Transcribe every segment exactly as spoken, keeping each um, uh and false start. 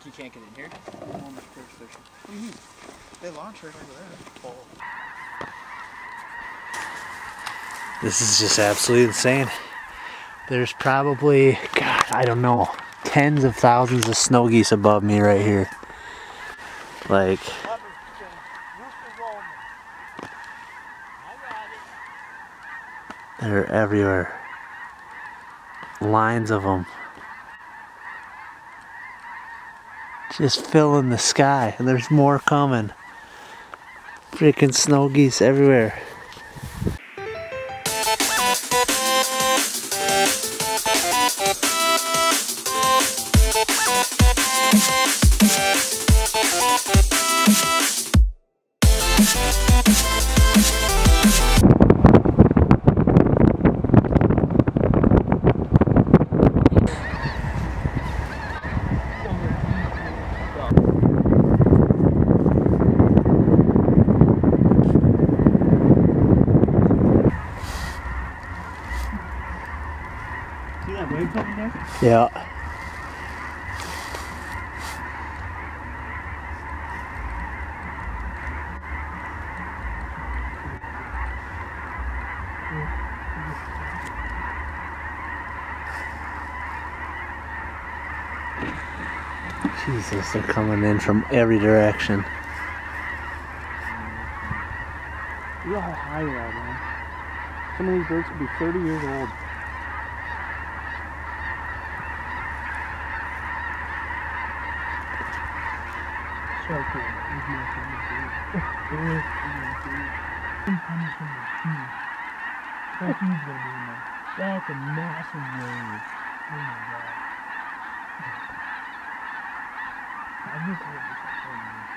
Think you can't get in here? Mm-hmm. They launch right over there. Oh. This is just absolutely insane. There's probably, God, I don't know, tens of thousands of snow geese above me right here. Like, they're everywhere. Lines of them. Just filling the sky, and there's more coming. Freaking snow geese everywhere. Yeah. Jesus, they're coming in from every direction. Look how high they are, man. Some of these birds could be thirty years old. That's a massive wave. Oh my god. I just love this thing.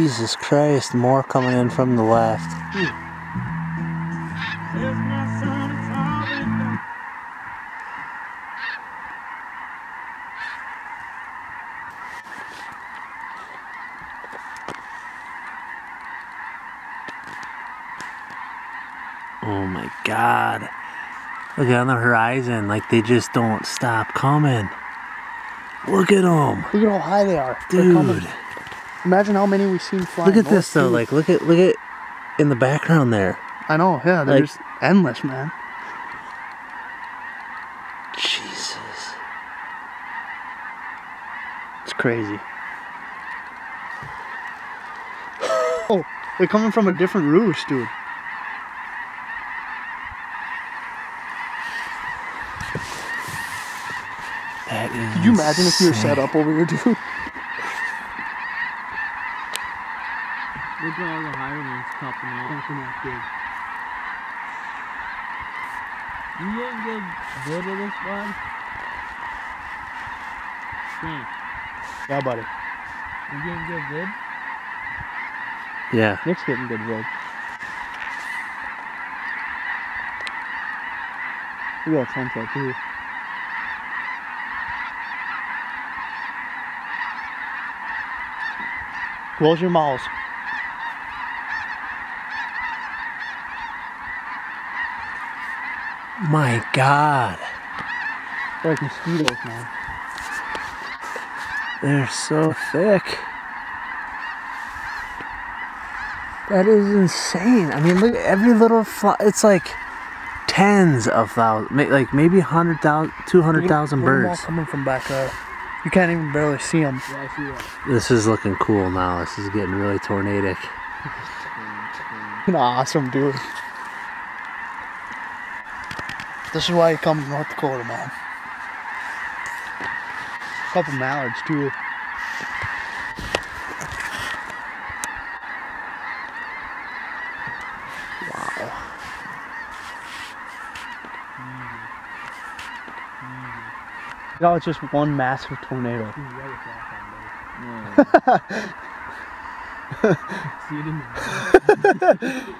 Jesus Christ, more coming in from the left. Oh my god. Look on the horizon, like they just don't stop coming. Look at them. Look at how high they are. Dude. Imagine how many we've seen flying. Look at this though, like look at look at in the background there. I know, yeah, they're like, just endless, man. Jesus. It's crazy. Oh, they're coming from a different roost, dude. That is Could you imagine insane. If you were set up over here, dude? Look at all the higher ones popping out. Popping out big. You didn't get good at this, bud? Damn. Yeah, buddy. You didn't get good? Yeah. Nick's getting good, bud. Look at that sunset, too. Close your mouths. My god. They're like mosquitoes, man. They're so thick. That is insane. I mean, look, every little fly, it's like tens of thousands, like maybe one hundred thousand, two hundred thousand birds. Coming from back up. You can't even barely see them. Yeah, I see that. This is looking cool now. This is getting really tornadic. Awesome, dude. This is why you come to North Dakota, man. A couple mallards, too. Wow. You know, it's just one massive tornado. See it in the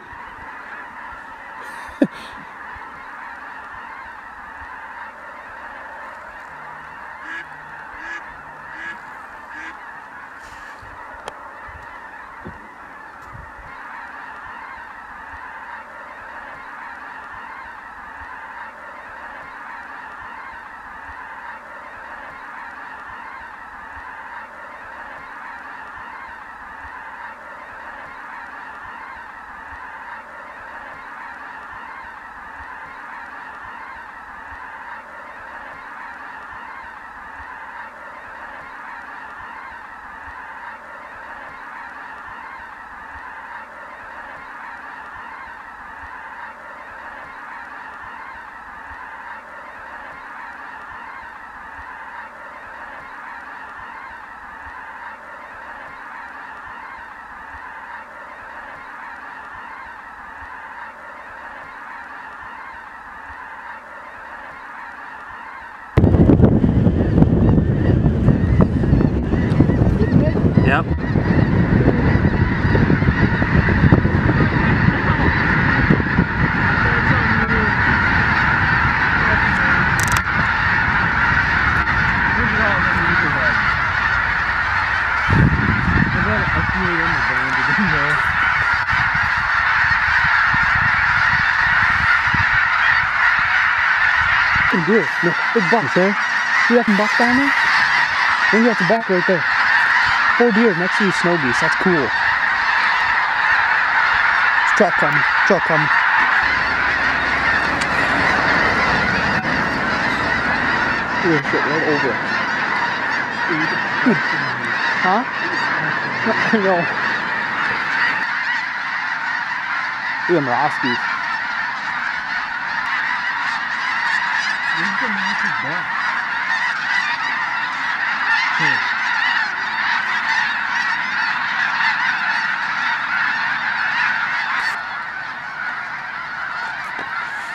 fucking deer. Look, big bucks there. See that fucking buck down there? I think that's a buck right there. Four deer next to you, snow geese. That's cool. It's truck coming. Truck coming. Ooh, shit, right over it. Huh? I know. Look at them Roskies.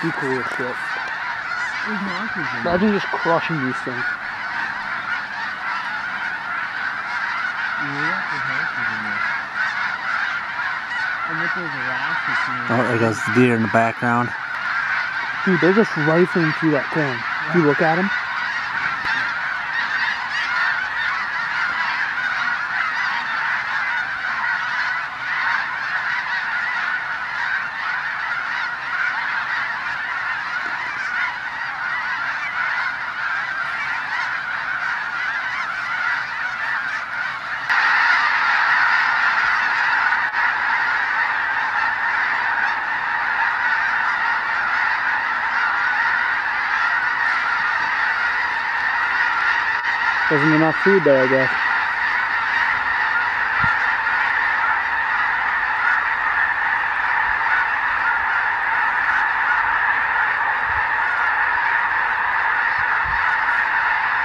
Be cool as shit. Imagine just crushing these things. Oh, there's deer in the background. Dude, they're just rifling through that corn. Yeah. You look at them. Wasn't enough food there, I guess.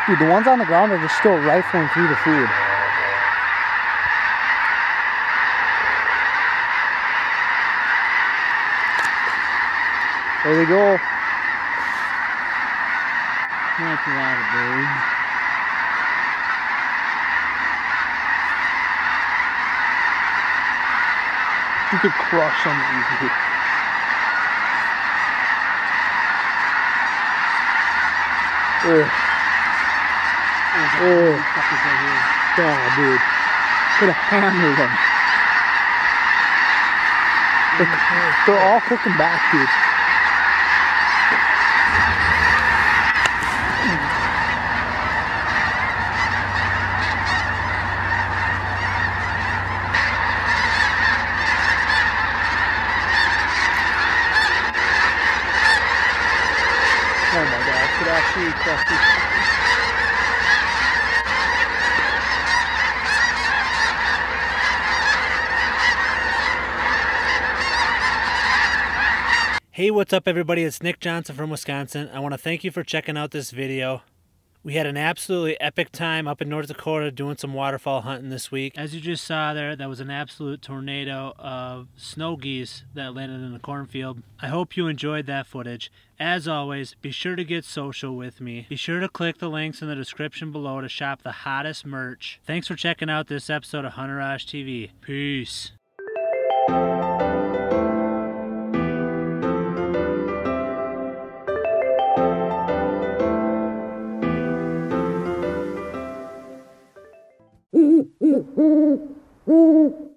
Dude, the ones on the ground are just still rifling through the food. There we go. That's a lot of birds. You could crush some easily. Ugh. Ugh. God, dude. Could have hammered them. They're, they're all cooking back, dude. Hey, what's up everybody, it's Nick Johnson from Wisconsin. I want to thank you for checking out this video. We had an absolutely epic time up in North Dakota doing some waterfall hunting this week. As you just saw there, that was an absolute tornado of snow geese that landed in a cornfield. I hope you enjoyed that footage. As always, be sure to get social with me. Be sure to click the links in the description below to shop the hottest merch. Thanks for checking out this episode of Hunterage T V. Peace. Mm-hmm.